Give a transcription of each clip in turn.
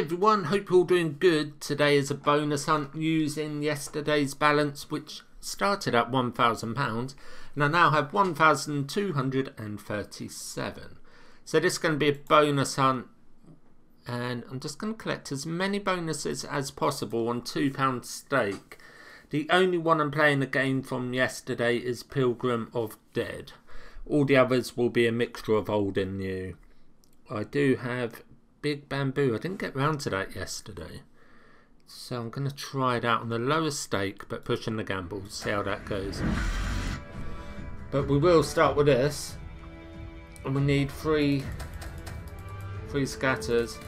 everyone, hope you're all doing good. Today is a bonus hunt using yesterday's balance, which started at £1,000 and I now have 1,237. So this is going to be a bonus hunt and I'm just going to collect as many bonuses as possible on £2 stake. The only one I'm playing the game from yesterday is Pilgrim of Dead. All the others will be a mixture of old and new. I do have Big Bamboo. I didn't get round to that yesterday. So I'm going to try it out on the lowest stake, but pushing the gamble. See how that goes. But we will start with this. And we need three scatters.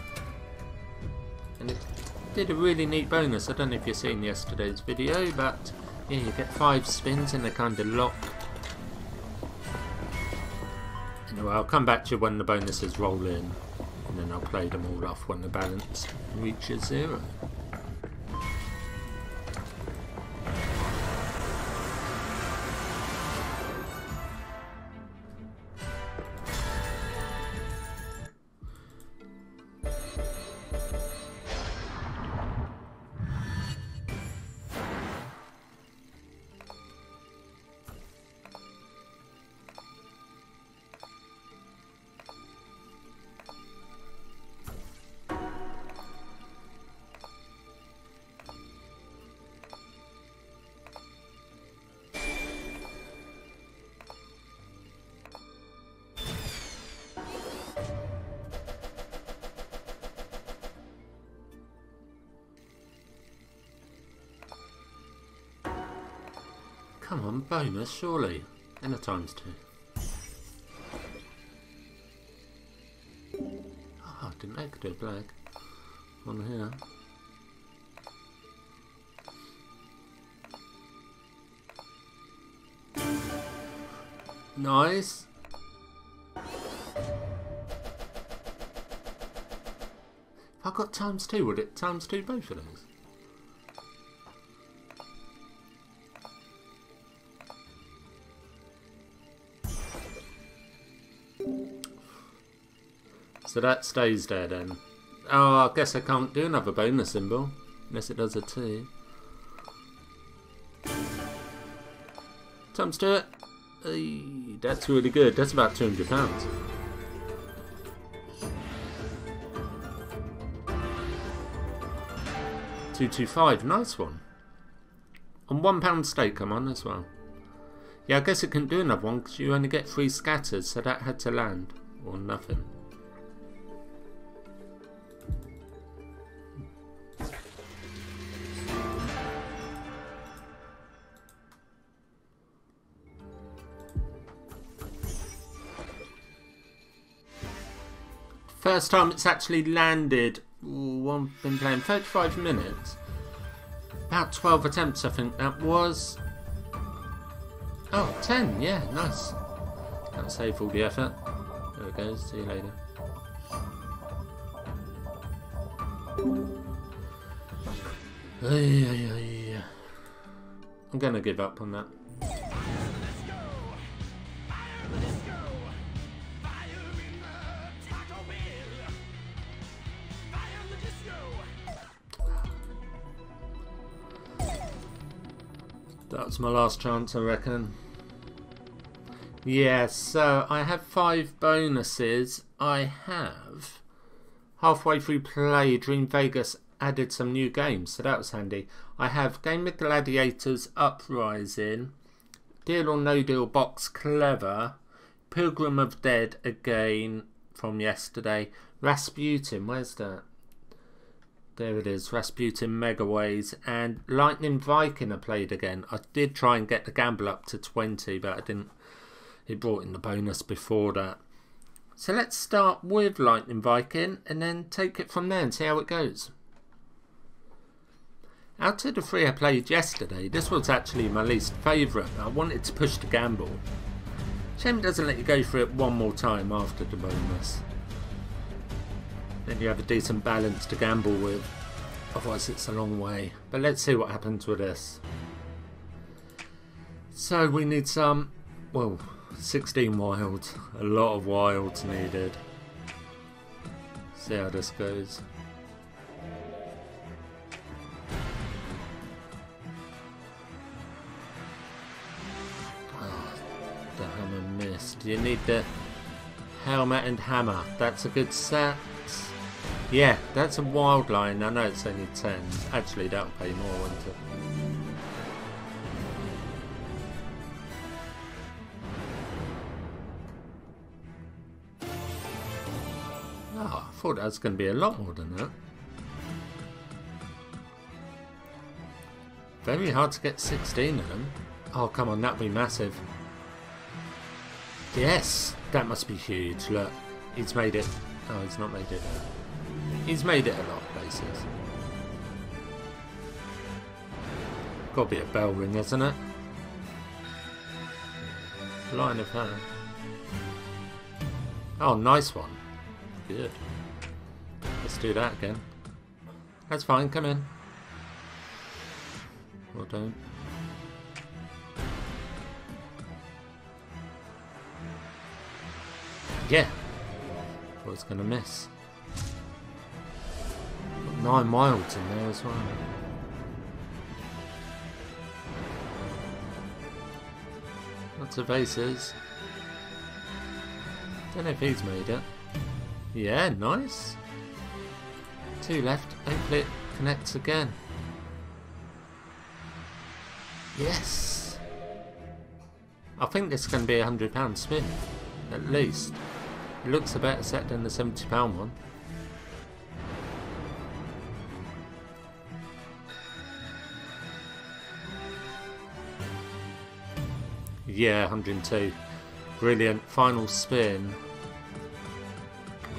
And it did a really neat bonus. I don't know if you've seen yesterday's video, but yeah, you get 5 spins and they're kind of locked. Anyway, I'll come back to you when the bonuses roll in. And then I'll play them all off when the balance reaches 0. Come on, bonus, surely. And a ×2. Oh, I didn't make it do a black on here. Nice. If I got ×2, would it ×2 both of those? So that stays there then. Oh, I guess I can't do another bonus symbol. Unless it does a T. ×2 it. Hey, that's really good. That's about £200. £225. Nice one. On £1 stake I'm on as well. Yeah, I guess it couldn't do another one because you only get 3 scatters. So that had to land. Or nothing. First time it's actually landed. Ooh, I've been playing 35 minutes. About 12 attempts I think that was. Oh, 10, yeah, nice. That saved all the effort. There it goes, see you later. I'm gonna give up on that. That's my last chance, I reckon. Yeah, so I have 5 bonuses. I have halfway through play, Dream Vegas added some new games, so that was handy. I have Game of Gladiators Uprising, Deal or No Deal Box Clever, Pilgrim of Dead again from yesterday, Rasputin, where's that? There it is, Rasputin Megaways, and Lightning Viking I played again. I did try and get the gamble up to 20, but I didn't. It brought in the bonus before that. So let's start with Lightning Viking and then take it from there and see how it goes. Out of the 3 I played yesterday, this was actually my least favourite. I wanted to push the gamble. Shame it doesn't let you go for it one more time after the bonus. Then you have a decent balance to gamble with, otherwise it's a long way. But let's see what happens with this. So we need some, well, 16 wilds, a lot of wilds needed. See how this goes. chest. You need the helmet and hammer. That's a good set. Yeah, that's a wild line. I know it's only 10. Actually, that'll pay more, won't it? Oh, I thought that was going to be a lot more than that. Very hard to get 16 of them. Oh, come on, that'd be massive. Yes, that must be huge. Look, he's made it. Oh, he's not made it. He's made it a lot of places. Got to be a bell ring, isn't it? Line of hand. Oh, nice one. Good. Let's do that again. That's fine, come in. Or don't. Yeah. Thought I was going to miss. 9 miles in there as well. Lots of aces. Don't know if he's made it. Yeah, nice. 2 left. Hopefully it connects again. Yes. I think this is going to be a £100 spin, at least. It looks a better set than the £70 one. Yeah, 102. Brilliant. Final spin.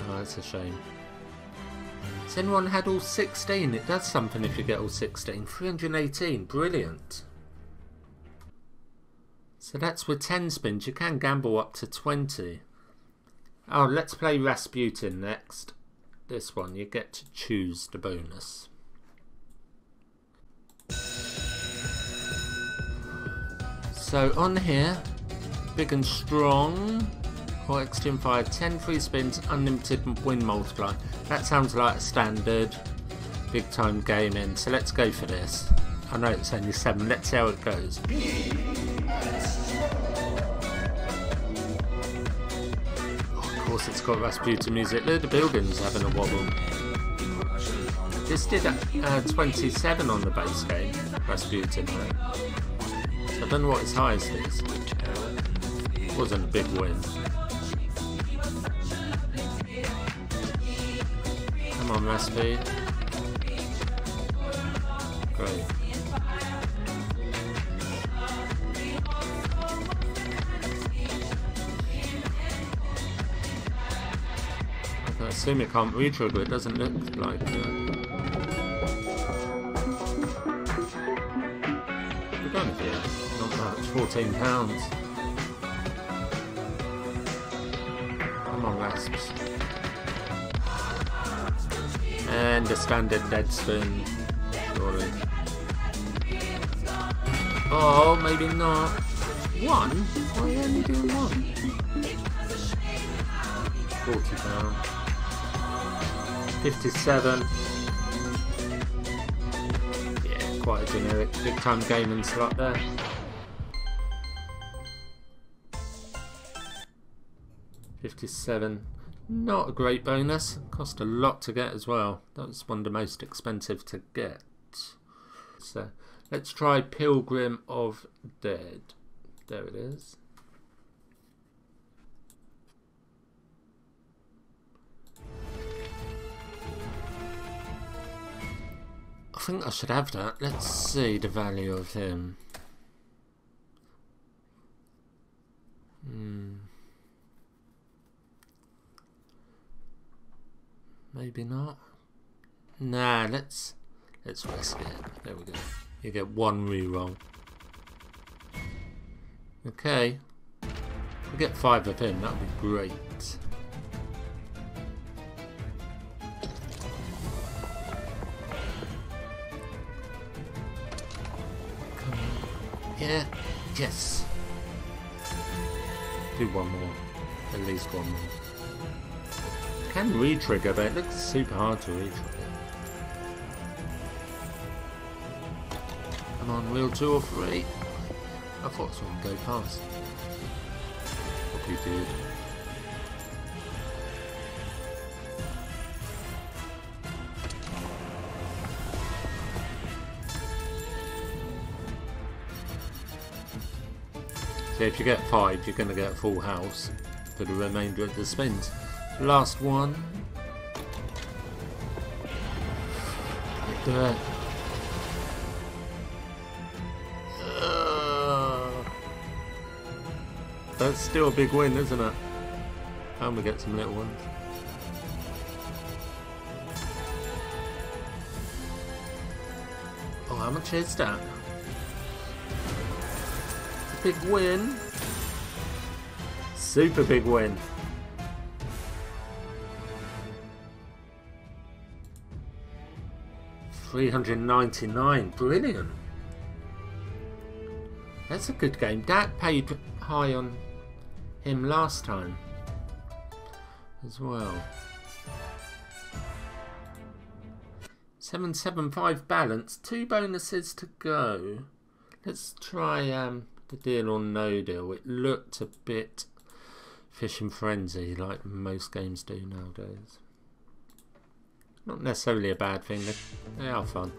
Oh, that's a shame. Has anyone had all 16? It does something if you get all 16. 318. Brilliant. So that's with 10 spins. You can gamble up to 20. Oh, let's play Rasputin next. This one. You get to choose the bonus. So on here, big and strong, or Extreme Fire, 10 free spins, unlimited win multiplier. That sounds like a standard big time gaming, so let's go for this. I know it's only 7, let's see how it goes. Oh, of course it's got Rasputin music, look, the building's having a wobble. This did 27 on the base game, Rasputin though. I don't know what his highest is. It wasn't a big win. Come on, Raspi. Great. I assume it can't re-trigger, it doesn't look like it. £14. Come on, Rasps. And a standard dead spin. Surely. Oh, maybe not. 1? Why are you only doing 1? £40. 57. Yeah, quite a generic big time gaming slot there. £57, not a great bonus, cost a lot to get as well. That was one of the most expensive to get. So let's try Pilgrim of Dead. There it is. I think I should have that. Let's see the value of him. Maybe not. Nah, let's risk it. There we go. You get 1 reroll. Okay. We'll get 5 of him, that'll be great. Come on. Yeah, yes. Do 1 more. At least 1 more. Can re-trigger, but it looks super hard to re-trigger. Come on, wheel 2 or 3. I thought someone would go past. you, dude. So if you get 5, you're going to get a full house for the remainder of the spins. Last one. That's still a big win, isn't it? And we get some little ones. Oh, how much is that? It's a big win. Super big win. £399, brilliant. That's a good game. That paid high on him last time as well. 775 balance, 2 bonuses to go. Let's try the deal or no deal. It looked a bit fish and frenzy like most games do nowadays. Not necessarily a bad thing, they are fun.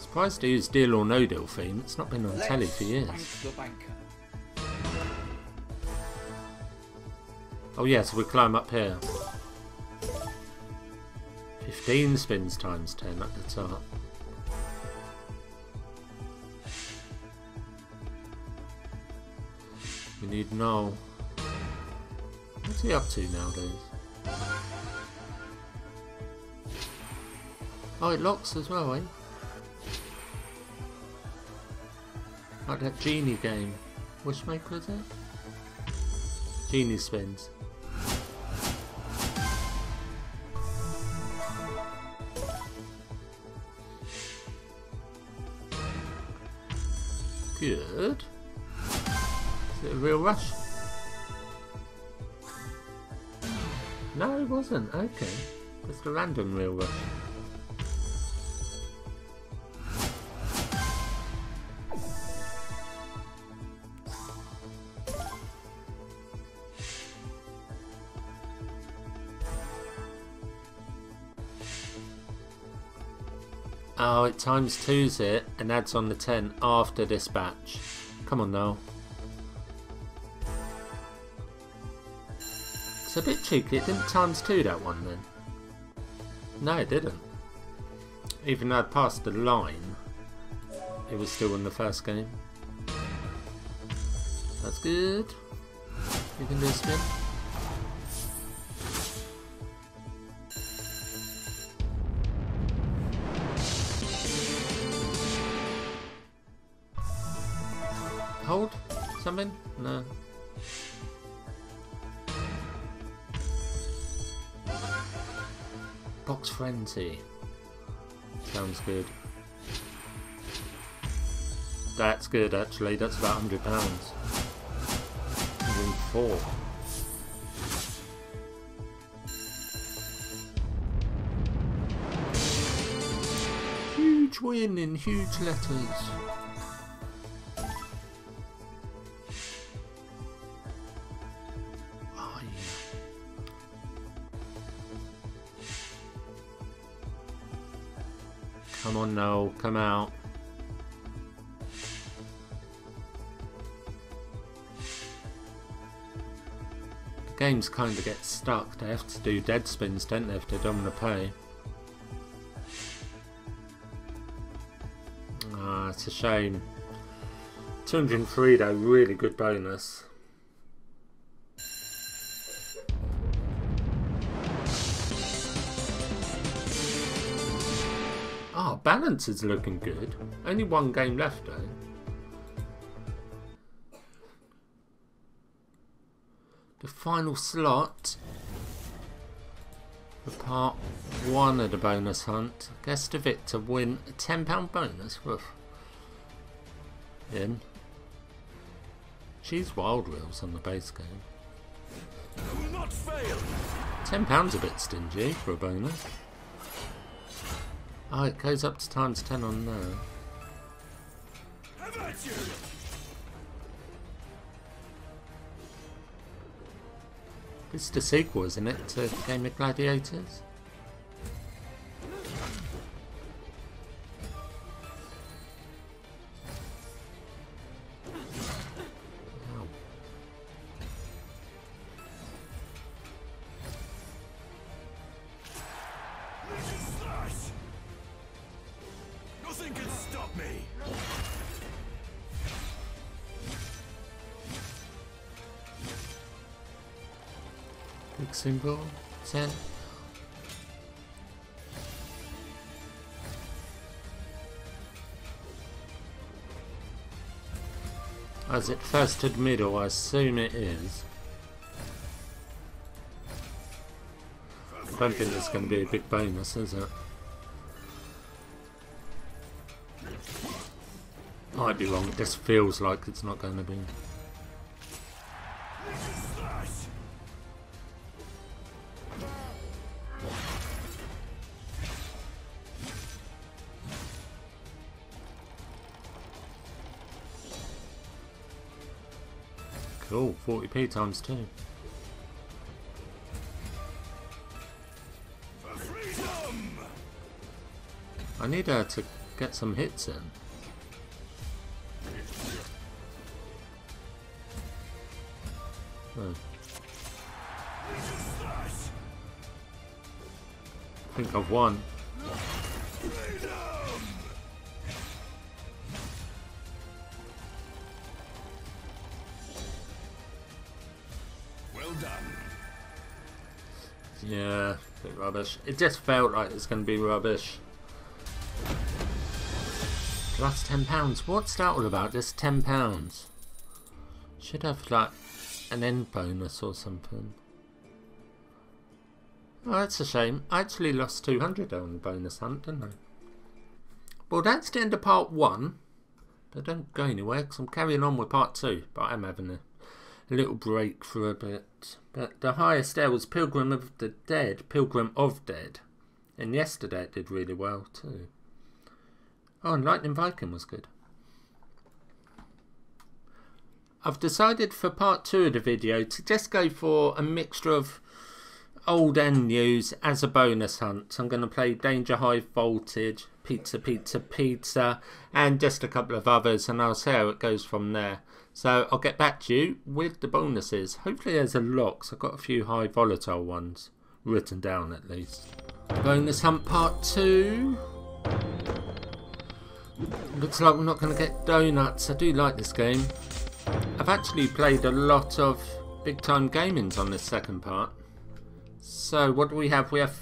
Surprised to use Deal or No Deal theme, it's not been on telly for years. Oh yeah, so we climb up here. 15 spins times 10 at the top. We need null. What's he up to nowadays? Oh, it locks as well, eh? Like that Genie game. Wishmaker, is it? Genie spins. Good. A real rush? No, it wasn't. Okay, just a random real rush. Oh, it times 2s it and adds on the 10 after this batch. Come on now. A bit cheeky, it didn't times 2 that one then. No, it didn't. Even though I passed the line, it was still in the first game. That's good. You can do a spin. Hold? Something? No. Box Frenzy. Sounds good. That's good actually, that's about £100. 104. Huge win in huge letters. Come on now, come out. The games kind of get stuck, they have to do dead spins, don't they, if they don't want to pay. Ah, it's a shame. 203 though, really good bonus. Balance is looking good. Only one game left though. The final slot for part 1 of the bonus hunt. Guest of it to win a £10 bonus. Woof. In. She's Wild Wheels on the base game. Will not fail. £10 a bit stingy for a bonus. Oh, it goes up to times 10 on there. How about you? It's the sequel, isn't it, to Game of Gladiators? Symbol 10. Is it first to middle? I assume it is. I don't think it's going to be a big bonus, is it? Might be wrong. It just feels like it's not going to be. Oh, 40p times 2. I need her to get some hits in. Oh. I think I've won. Yeah, a bit rubbish. It just felt like it's going to be rubbish. Plus £10. What's that all about? Just £10. Should have like an end bonus or something. Oh, that's a shame. I actually lost 200 on the bonus hunt, didn't I? Well, that's the end of part 1. But don't go anywhere because I'm carrying on with part 2. But I'm having a little break for a bit. But the highest there was Pilgrim of Dead, and yesterday it did really well too. Oh, and Lightning Viking was good. I've decided for part 2 of the video to just go for a mixture of old and news as a bonus hunt. So I'm going to play Danger High Voltage, Pizza Pizza Pizza, and just a couple of others, and I'll see how it goes from there. So I'll get back to you with the bonuses. Hopefully there's a lot, because I've got a few high volatile ones written down at least. Bonus hunt part 2. Looks like we're not going to get donuts. I do like this game. I've actually played a lot of big time gamings on this second part. So what do we have? We have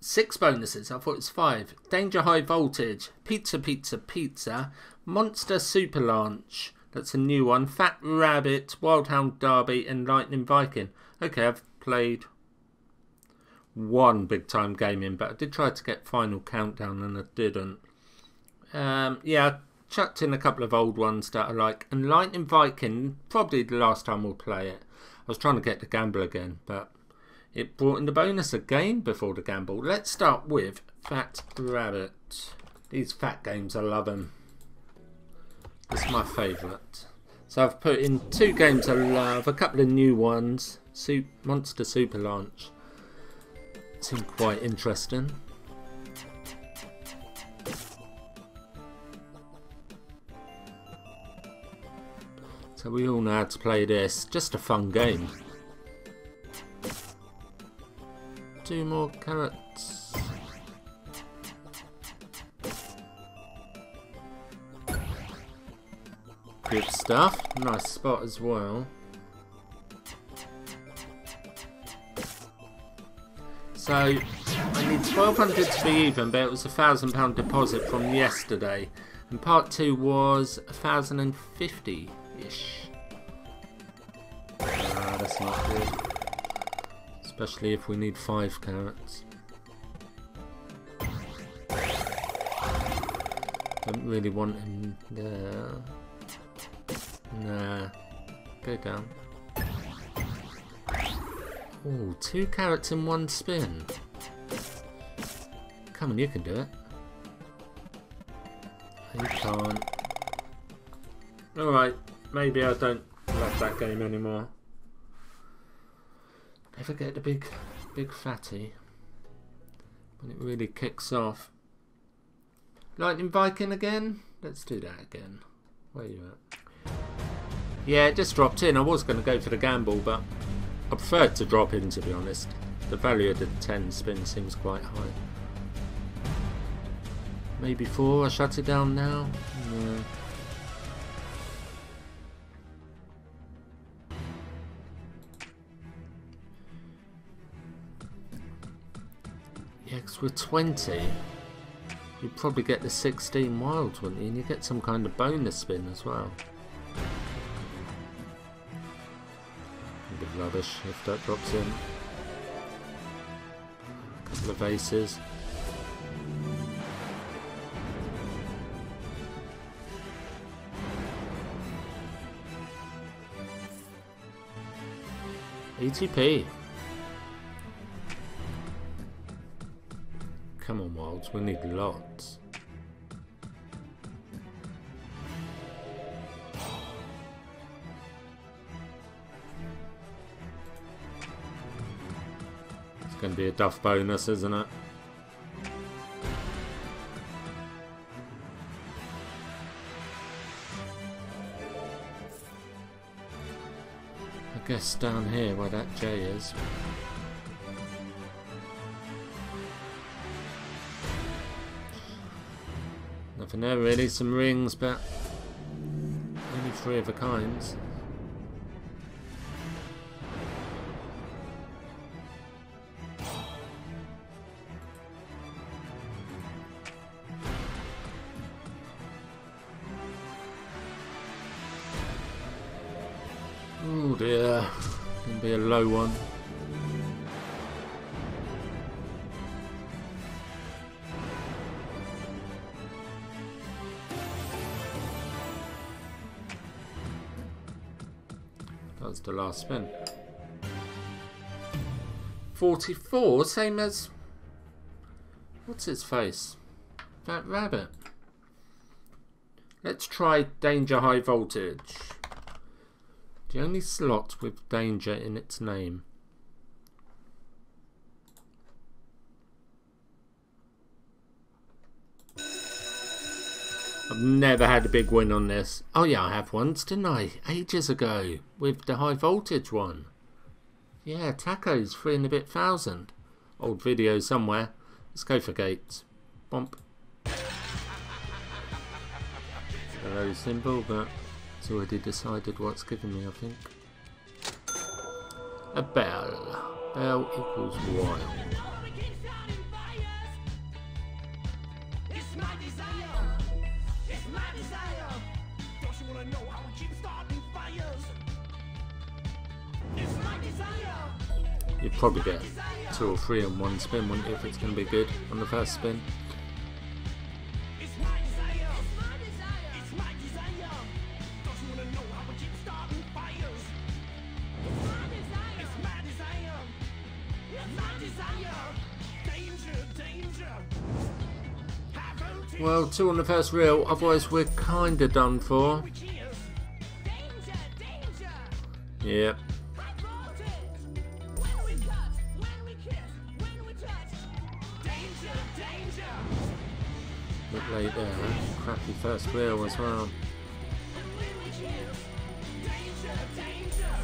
6 bonuses. I thought it was 5. Danger High Voltage, Pizza Pizza Pizza, Monster Superlanche. That's a new one. Fat Rabbit, Wildhound Derby, and Lightning Viking. Okay, I've played 1 big time gaming, but I did try to get Final Countdown and I didn't. Yeah, I chucked in a couple of old ones that I like. And Lightning Viking, probably the last time we'll play it. I was trying to get the gamble again, but it brought in the bonus again before the gamble. Let's start with Fat Rabbit. These fat games, I love them. It's my favourite. So I've put in 2 games I love, a couple of new ones. Monster Superlanche seemed quite interesting. So we all know how to play this. Just a fun game. 2 more carrots. Good stuff. Nice spot as well. So I need 1,200 to be even, but it was a £1,000 deposit from yesterday, and part 2 was 1,050 ish. Ah, that's not good. Especially if we need 5 carrots. Don't really want him there. Nah, go down. Oh, 2 carrots in 1 spin. Come on, you can do it. You can't. Alright, maybe I don't love that game anymore. Never get the big fatty when it really kicks off. Lightning Viking again? Let's do that again. Where are you at? Yeah, it just dropped in. I was going to go for the gamble, but I preferred to drop in, to be honest. The value of the 10 spin seems quite high. Maybe 4. I shut it down now. No. Yeah, because with 20, you'd probably get the 16 wilds, wouldn't you? And you get some kind of bonus spin as well. Rubbish if that drops in. A couple of aces. ETP. Come on, Wilds, we need lots. Gonna be a duff bonus, isn't it? I guess down here where that J is. Nothing there really, some rings, but only 3 of a kinds. Oh dear, gonna be a low one. That was the last spin. 44, same as what's his face? Fat Rabbit. Let's try Danger High Voltage. The only slot with danger in its name. I've never had a big win on this. Oh yeah, I have once, didn't I? Ages ago with the high voltage one. Yeah, tacos, 3 and a bit thousand. Old video somewhere. Let's go for gates. Bomp. Very simple, but it's already decided what's given me, I think. A bell. Bell equals wild. You'd probably get 2 or 3 on one spin, wouldn't you, if it's going to be good on the first spin? Well, 2 on the first reel, otherwise we're kinda done for. Yep. Look late there, crappy first reel as well. Danger.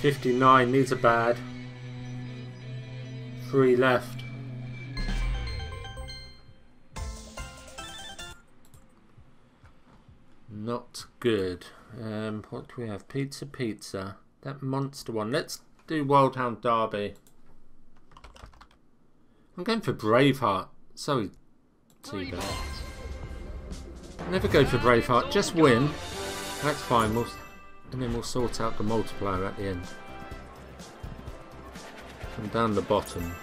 59, these are bad. 3 left. Not good. What do we have? Pizza Pizza. That monster one. Let's do Wildhound Derby. I'm going for Braveheart. Sorry, T-Bell. Never go for Braveheart. Just win. That's fine. And then we'll sort out the multiplier at the end. Come down the bottom.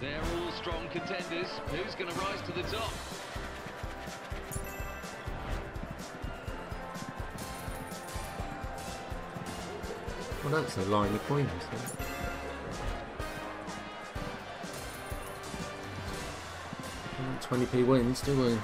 They're all strong contenders. Who's going to rise to the top? Well, that's a line of coins. We don't 20p wins, do we?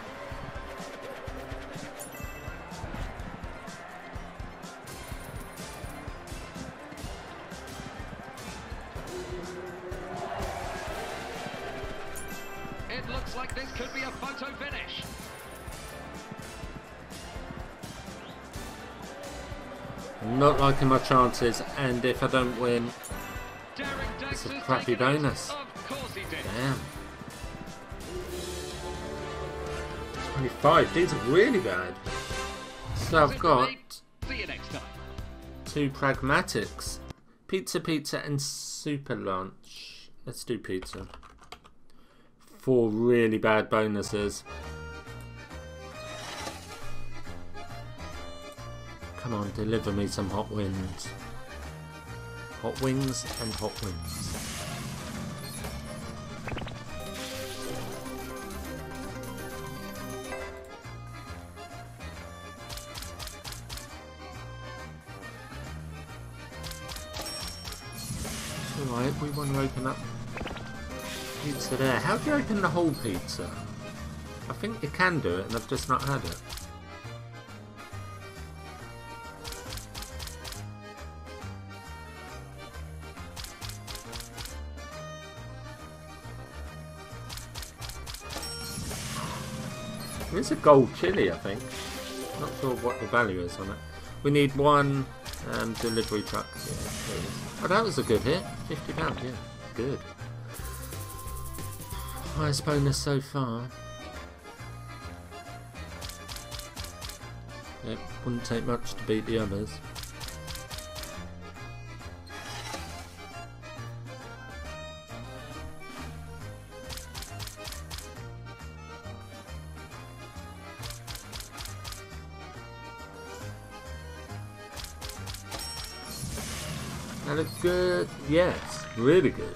Not liking my chances, and if I don't win, it's a crappy bonus. Damn. 25, these are really bad. So I've got two pragmatics, Pizza Pizza and Superlanche. Let's do pizza. Four really bad bonuses. Come on, deliver me some hot wings. Hot wings and hot wings. Alright, we want to open up pizza there. How do you open the whole pizza? I think you can do it and I've just not had it. It's a gold chili, I think. Not sure what the value is on it. We need one delivery truck. Yeah, oh, that was a good hit. £50, yeah. Good. Highest bonus so far. It wouldn't take much to beat the others. That looks good. Yes, really good.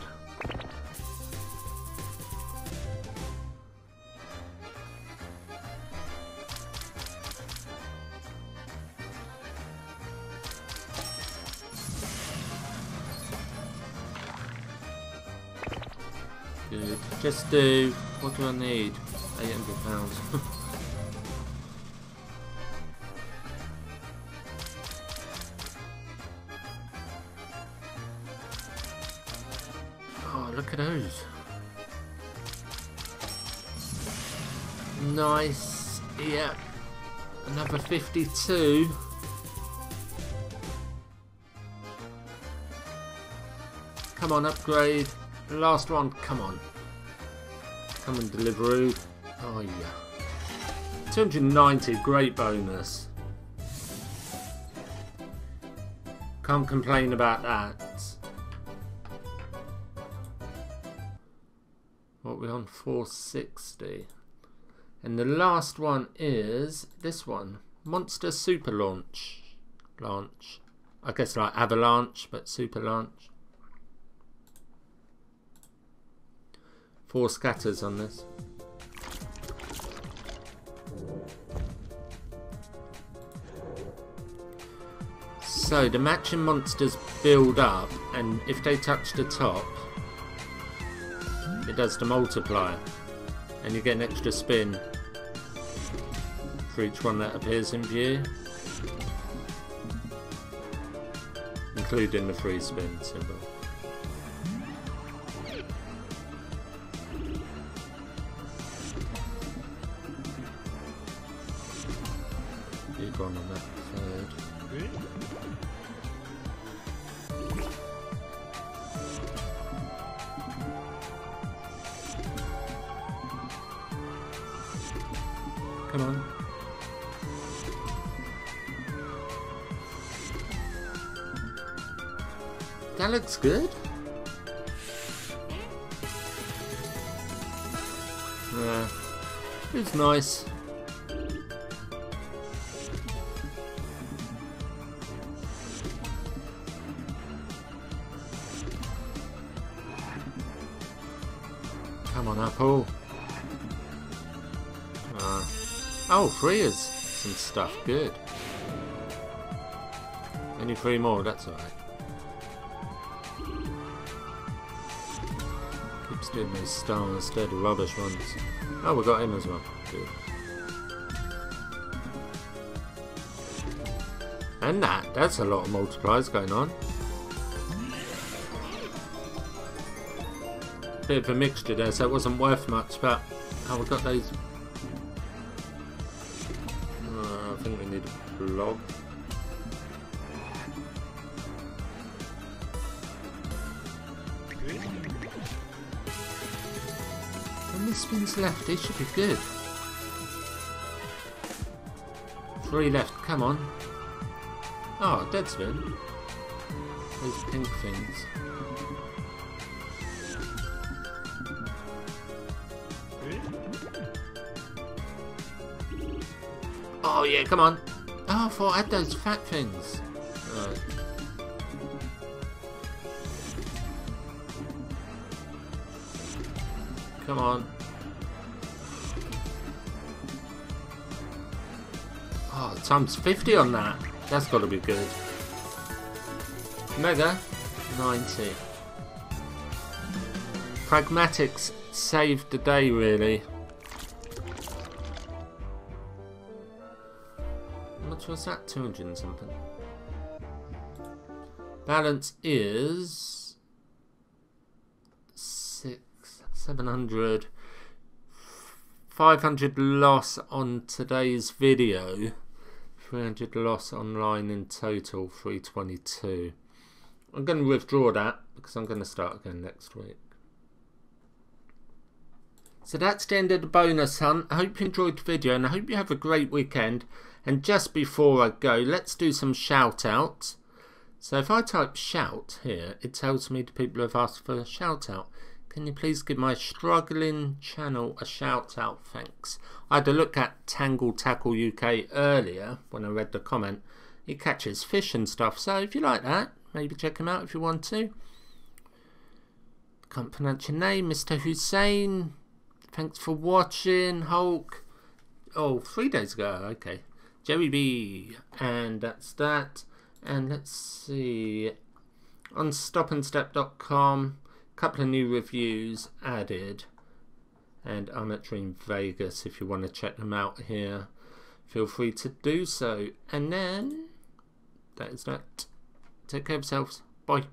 Good. Just do. What do I need? £800. Look at those. Nice. Yeah. Another 52. Come on, upgrade. Last one. Come on. Come on, delivery. Oh, yeah. 290. Great bonus. Can't complain about that. What are we on? 460. And the last one is this one. Monster Superlanche. Launch. I guess like Avalanche, but Superlanche. Four scatters on this. So the matching monsters build up, and if they touch the top, it does the multiplier, and you get an extra spin for each one that appears in view, including the free spin symbol. You've gone on that third. Come on. That looks good. Yeah. It's nice. Come on, Apple. Oh, free is some stuff. Good. Only three more, that's alright. Keeps giving me stone instead of rubbish ones. Oh, we got him as well. Good. And that's a lot of multipliers going on. Bit of a mixture there, so it wasn't worth much, but oh, we got these. I think we need a blob. When this spin's left, it should be good. 3 left, come on. Oh, dead spin. Those pink things. Oh yeah, come on. Oh, I thought I had those fat things. Oh. Come on. Oh, times 50 on that. That's got to be good. Mega, 90. Pragmatics saved the day, really. How much was that? 200 and something. Balance is 700. 500 loss on today's video. 300 loss online in total, 322. I'm going to withdraw that because I'm going to start again next week. So that's the end of the bonus hunt. I hope you enjoyed the video and I hope you have a great weekend. And just before I go, let's do some shout outs. So if I type shout here, it tells me the people who have asked for a shout out. Can you please give my struggling channel a shout out? Thanks. I had a look at Tangle Tackle UK earlier when I read the comment. He catches fish and stuff, so if you like that, maybe check him out if you want to. Can't pronounce your name. Mr. Hussein, thanks for watching. Hulk, oh, 3 days ago, okay. Jerry B, and that's that. And let's see, on stopandstep.com. Couple of new reviews added, and I'm at Dream Vegas. If you want to check them out here, feel free to do so. And then that is that. Take care of yourselves. Bye.